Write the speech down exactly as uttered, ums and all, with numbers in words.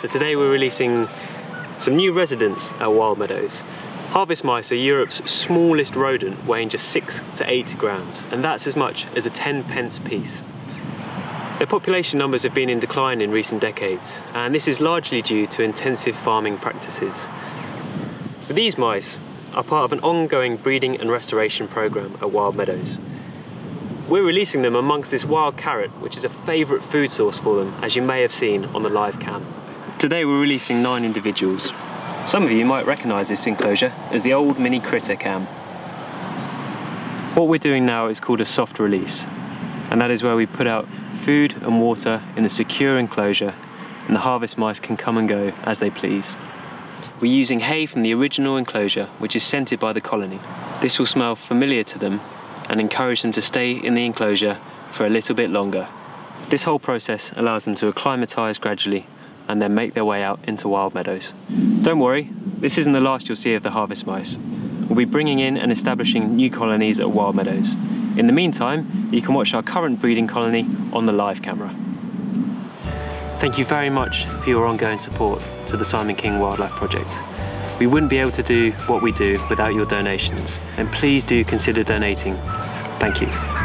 So today we're releasing some new residents at Wild Meadows. Harvest mice are Europe's smallest rodent, weighing just six to eight grams, and that's as much as a ten pence piece. Their population numbers have been in decline in recent decades, and this is largely due to intensive farming practices. So these mice are part of an ongoing breeding and restoration program at Wild Meadows. We're releasing them amongst this wild carrot, which is a favourite food source for them, as you may have seen on the live cam. Today we're releasing nine individuals. Some of you might recognise this enclosure as the old mini critter cam. What we're doing now is called a soft release, and that is where we put out food and water in a secure enclosure, and the harvest mice can come and go as they please. We're using hay from the original enclosure, which is scented by the colony. This will smell familiar to them and encourage them to stay in the enclosure for a little bit longer. This whole process allows them to acclimatise gradually and then make their way out into Wild Meadows. Don't worry, this isn't the last you'll see of the harvest mice. We'll be bringing in and establishing new colonies at Wild Meadows. In the meantime, you can watch our current breeding colony on the live camera. Thank you very much for your ongoing support to the Simon King Wildlife Project. We wouldn't be able to do what we do without your donations, and please do consider donating. Thank you.